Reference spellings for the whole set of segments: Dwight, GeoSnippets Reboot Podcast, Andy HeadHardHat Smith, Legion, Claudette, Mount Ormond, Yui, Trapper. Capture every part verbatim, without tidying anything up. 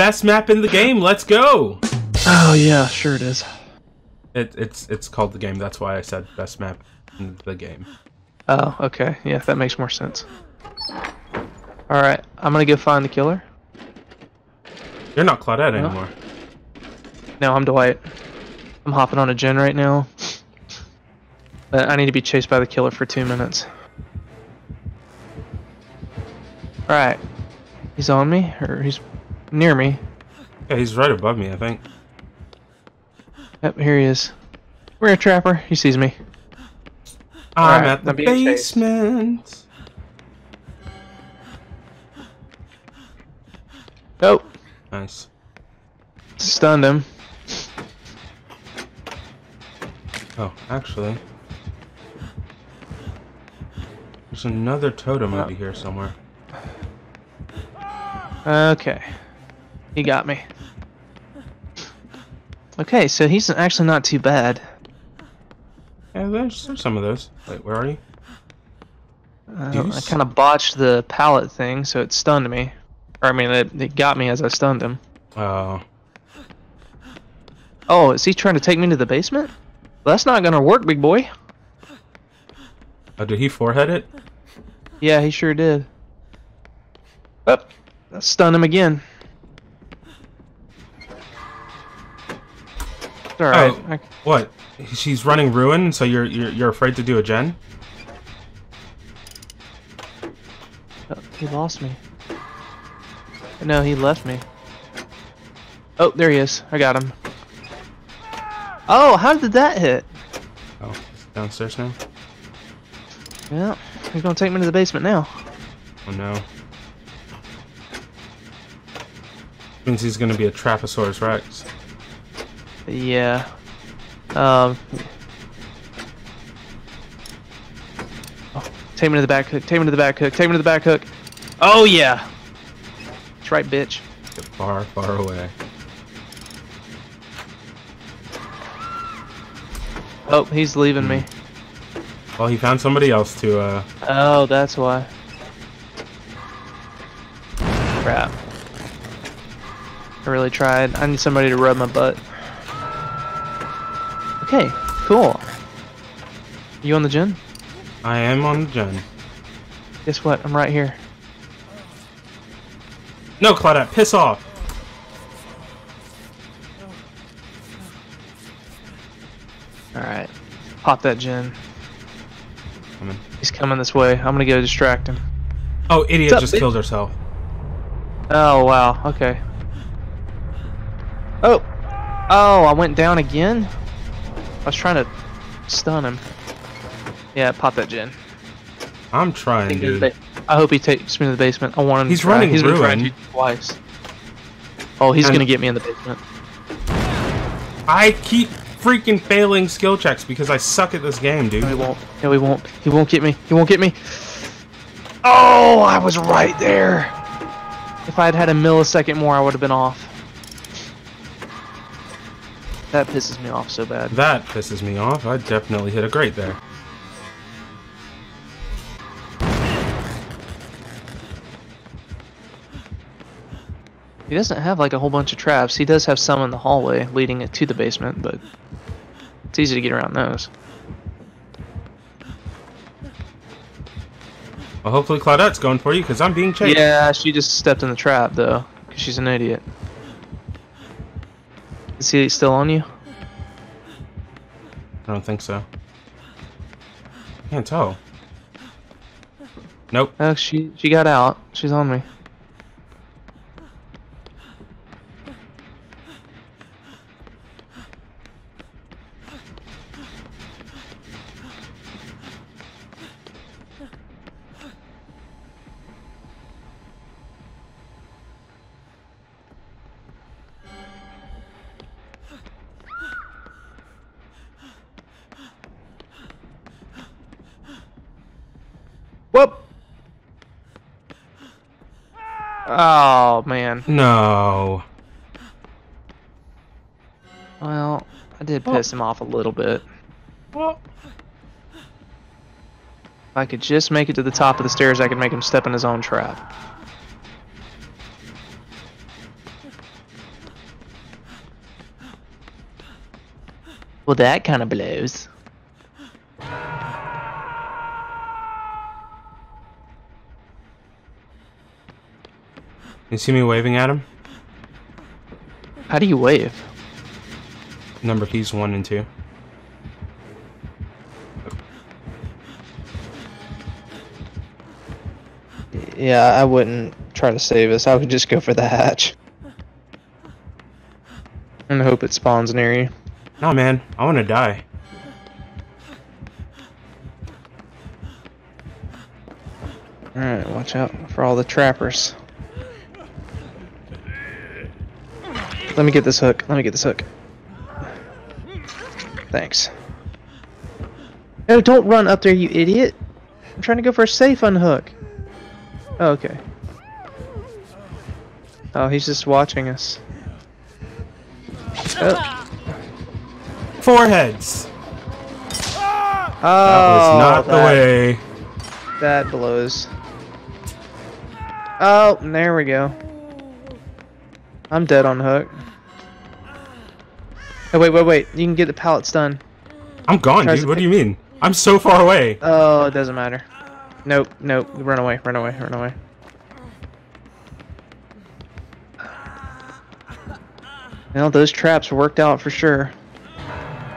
best map in the game. Let's go. Oh yeah, sure it is. It, it's it's called the game. That's why I said best map in the game. Oh, okay. Yeah, that makes more sense. All right, I'm gonna go find the killer. You're not Claudette no. anymore. No, I'm Dwight. I'm hopping on a gen right now. But I need to be chased by the killer for two minutes. All right, he's on me, or he's near me. Yeah, he's right above me, I think. Yep, here he is. Come here, Trapper. He sees me. I'm right, at the I'm basement. Chased. Oh. Nice. Stunned him. Oh, actually. There's another totem oh. over here somewhere. Okay. He got me. Okay, so he's actually not too bad. Yeah, there's, there's some of those. Wait, where are you? Uh, I kind of botched the pallet thing, so it stunned me. Or, I mean, it, it got me as I stunned him. Oh. Oh, is he trying to take me to the basement? Well, that's not gonna work, big boy. Oh, did he forehead it? Yeah, he sure did. Oh, I stunned him again. All right. Oh, what? She's running ruin, so you're you're you're afraid to do a gen? Oh, he lost me. No, he left me. Oh, there he is. I got him. Oh, how did that hit? Oh, he's downstairs now. Yeah, he's gonna take me to the basement now. Oh no. That means he's gonna be a Traposaurus Rex. Yeah. Um. Oh, take me to the back hook. Take me to the back hook. Take me to the back hook. Oh yeah. That's right, bitch. Get far, far away. Oh, he's leaving hmm. me. Well, he found somebody else to. Uh... Oh, that's why. Crap. I really tried. I need somebody to rub my butt. Okay, cool. You on the gen? I am on the gen. Guess what? I'm right here. No, Claudette, piss off! Alright. Pop that gen. Coming. He's coming this way. I'm gonna go distract him. Oh, idiot up, just killed herself. Oh, wow. Okay. Oh! Oh, I went down again? I was trying to stun him. Yeah, pop that gen. I'm trying, dude. I hope he takes me to the basement. I want him. He's to running. He's running twice. Oh, he's and gonna get me in the basement. I keep freaking failing skill checks because I suck at this game, dude. No, he won't. No, he won't. He won't get me. He won't get me. Oh, I was right there. If I had had a millisecond more, I would have been off. That pisses me off so bad. That pisses me off. I definitely hit a grate there. He doesn't have like a whole bunch of traps. He does have some in the hallway leading it to the basement, but it's easy to get around those. Well, hopefully Claudette's going for you because I'm being chased. Yeah, she just stepped in the trap though because she's an idiot. Is he still on you? I don't think so. I can't tell. Nope. Oh, she she got out. She's on me. Whoop! Oh, man. No. Well, I did Whoop. piss him off a little bit. Whoop. If I could just make it to the top of the stairs, I could make him step in his own trap. Well, that kind of blows. You see me waving at him? How do you wave? Number keys one and two. Yeah, I wouldn't try to save us. I would just go for the hatch. And hope it spawns near you. Nah, man. I want to die. Alright, watch out for all the trappers. Let me get this hook. Let me get this hook. Thanks. No, don't run up there, you idiot. I'm trying to go for a safe unhook. Oh, okay. Oh, he's just watching us. Oh. Four heads! Oh, that was not that, the way. That blows. Oh, there we go. I'm dead on hook. Oh, wait, wait, wait. You can get the pallets done. I'm gone, dude. What do you mean? I'm so far away. Oh, it doesn't matter. Nope, nope. Run away, run away, run away. Now those traps worked out for sure.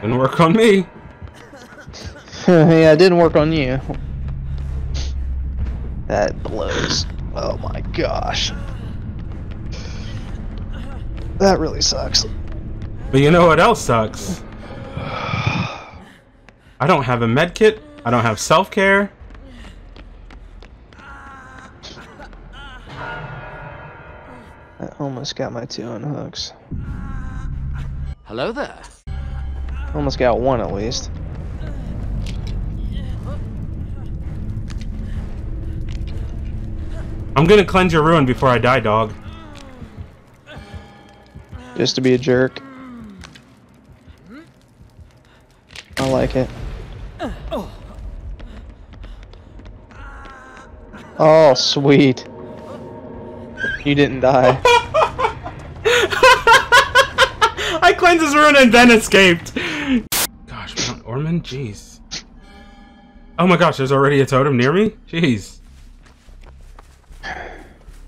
Didn't work on me. Yeah, it didn't work on you. That blows. Oh my gosh. That really sucks. But you know what else sucks? I don't have a med kit. I don't have self-care. I almost got my two on hooks. Hello there. Almost got one at least. I'm gonna cleanse your ruin before I die, dog. Just to be a jerk. I like it. Oh, sweet. You didn't die. I cleansed his ruin and then escaped. Gosh, Mount Ormond, jeez. Oh my gosh, there's already a totem near me? Jeez.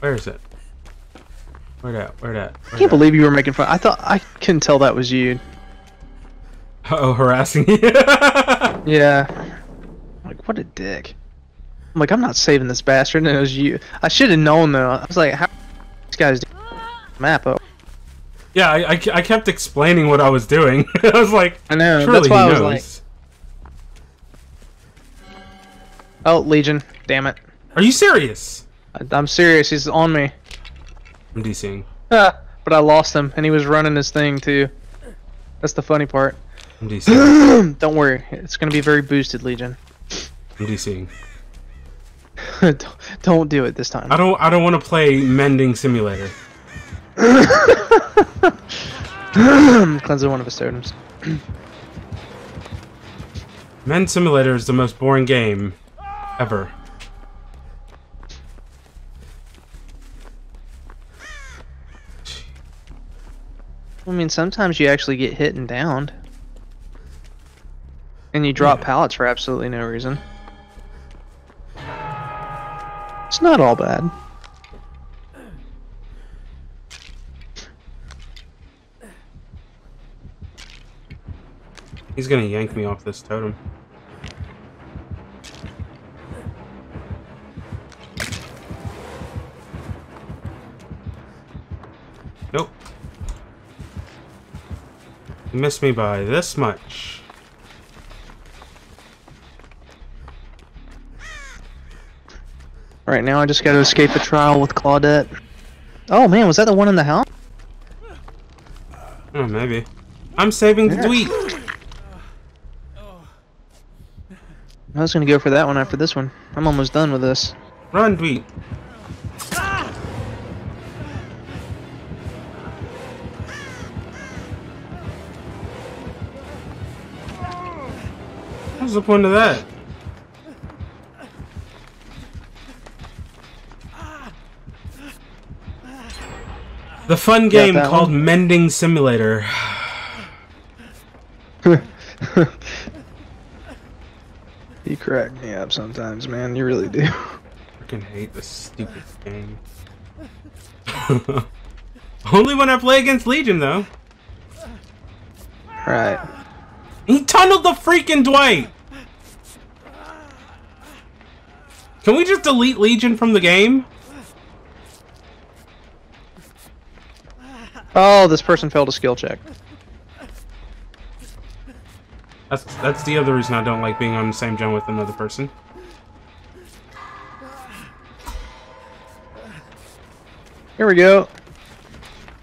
Where is it? Where that? Where that? I can't believe you were making fun. I thought I couldn't tell that was you. Uh oh, harassing you. Yeah. I'm like, what a dick. I'm like, I'm not saving this bastard, and it was you. I should have known though. I was like, how this guy's doing map up. Yeah, I, I, I kept explaining what I was doing. I was like, I know. That's why I was like, oh, Legion, damn it. Are you serious? I, I'm serious. He's on me. I'm DCing. Ah, but I lost him, and he was running his thing too. That's the funny part. I'm DCing. Don't worry, it's gonna be very boosted, Legion. I'm DCing. don't, don't do it this time. I don't. I don't want to play Mending Simulator. Cleansing one of his totems. Mend Simulator is the most boring game ever. I mean, sometimes you actually get hit and downed. And you drop yeah. pallets for absolutely no reason. It's not all bad. He's gonna yank me off this totem. Nope. You missed me by this much. Right now I just gotta escape the trial with Claudette. Oh man, was that the one in the house? Oh, maybe. I'm saving yeah. Dwight. I was gonna go for that one after this one. I'm almost done with this. Run, Dwight. What's the point of that? The fun game called one? Mending Simulator. You crack me up sometimes, man. You really do. I freaking hate this stupid game. Only when I play against Legion, though. Right. He tunneled the freaking Dwight! Can we just delete Legion from the game? Oh, this person failed a skill check. That's, that's the other reason I don't like being on the same gen with another person. Here we go.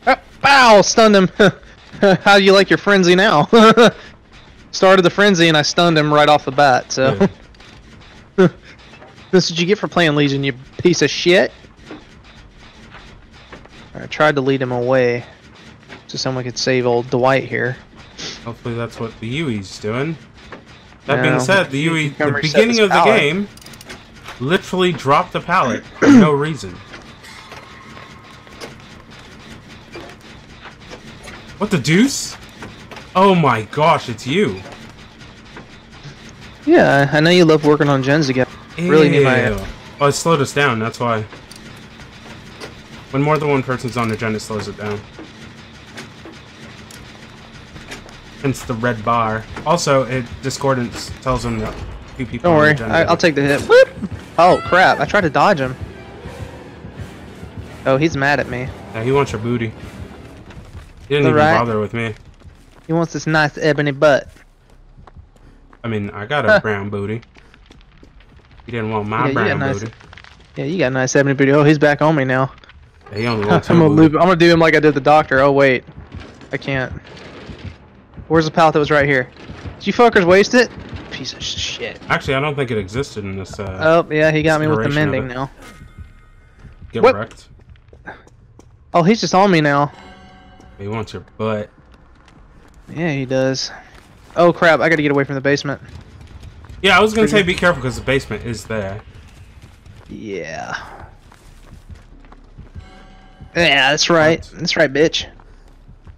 Oh, bow! Stunned him. How do you like your frenzy now? Started the frenzy and I stunned him right off the bat, so... Yeah. This is what you get for playing Legion, you piece of shit. I tried to lead him away so someone could save old Dwight here. Hopefully that's what the Yui's doing. That no. being said, the Yui, the beginning of the pallet. game, literally dropped the pallet for no reason. What the deuce? Oh my gosh, it's you. Yeah, I know you love working on gens again. Ew. Really need my... Uh... Oh, it slowed us down, that's why. When more than one person's on the gen, it slows it down. Hence the red bar. Also, it discordance tells them that two people... Don't worry, I, I'll take the hit. Whoop! Oh, crap, I tried to dodge him. Oh, he's mad at me. Yeah, he wants your booty. He didn't even right. bother with me. He wants this nice ebony butt. I mean, I got a huh. brown booty. He didn't want my yeah, brown nice, booty. Yeah, you got a nice ebony booty. Oh, he's back on me now. Yeah, he only wants I'm gonna loop, I'm gonna do him like I did the doctor. Oh wait, I can't. Where's the pallet that was right here? Did you fuckers waste it? Piece of shit. Actually, I don't think it existed in this. Uh, oh yeah, he got me with the mending now. Get what? wrecked. Oh, he's just on me now. He wants your butt. Yeah, he does. Oh crap, I gotta get away from the basement. Yeah, I was gonna say be careful because the basement is there. Yeah. Yeah, that's right. What? That's right, bitch.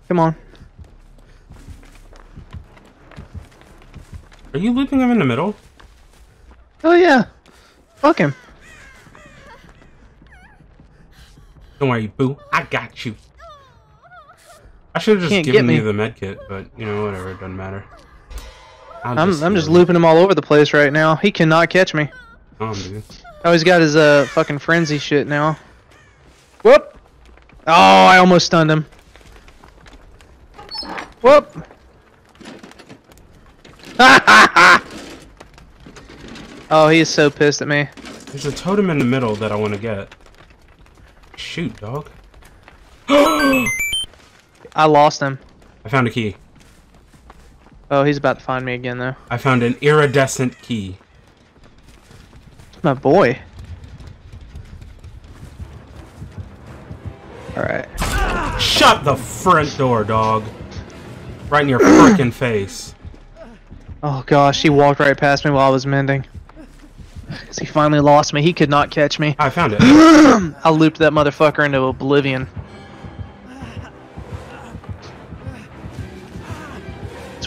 Come on. Are you looping him in the middle? Oh yeah. Fuck him. Don't worry, boo. I got you. I should have just given you the medkit, but you know, whatever, it doesn't matter. I'll I'm just, I'm just looping him all over the place right now. He cannot catch me. Oh, dude. Oh, he's got his uh fucking frenzy shit now. Whoop! Oh, I almost stunned him. Whoop! Oh, he is so pissed at me. There's a totem in the middle that I want to get. Shoot, dog. I lost him. I found a key. Oh, he's about to find me again, though. I found an iridescent key. My boy. Alright. Shut the front door, dog. Right in your frickin' face. Oh, gosh. He walked right past me while I was mending. Because he finally lost me. He could not catch me. I found it. I looped that motherfucker into oblivion.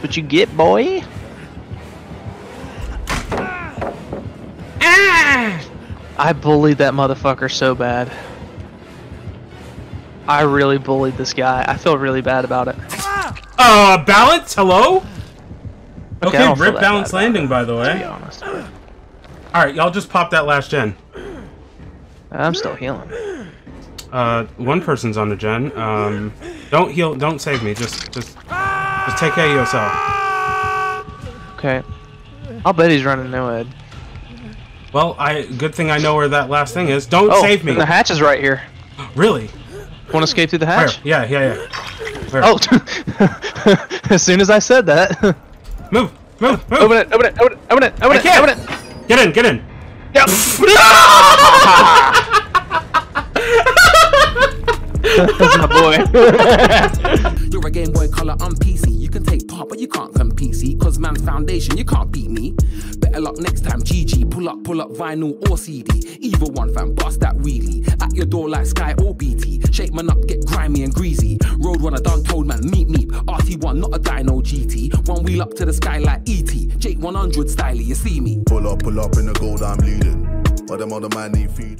What you get, boy? Ah! I bullied that motherfucker so bad. I really bullied this guy. I feel really bad about it. Uh, balance? Hello? Okay, okay rip balance landing, by the way. To be honest. Alright, y'all just pop that last gen. I'm still healing. Uh, one person's on the gen. Um, don't heal, don't save me, just, just... Just take care of yourself. Okay. I'll bet he's running no head. Well, I good thing I know where that last thing is. Don't oh, save me. The hatch is right here. Really? Want to escape through the hatch? Where? Yeah, yeah, yeah. Where? Oh! As soon as I said that. Move, move, move! Open it! Open it! Open it! Open it! Open I it! Can't. Open it! Get in! Get in! Yep. That's my boy. You're a Game Boy Color, I'm P C. You can take part, but you can't come P C. Cause man's foundation, you can't beat me. Better luck next time, G G. Pull up, pull up, vinyl or C D. Either one, fam, bust that wheelie. At your door like Sky or B T. Shake man up, get grimy and greasy. Road runner, done told man, meet me. R T one. one, not a dyno G T. One wheel up to the sky like E T. Jake one hundred style, you see me. Pull up, pull up in the gold, I'm leading. But them other man ain't feeding.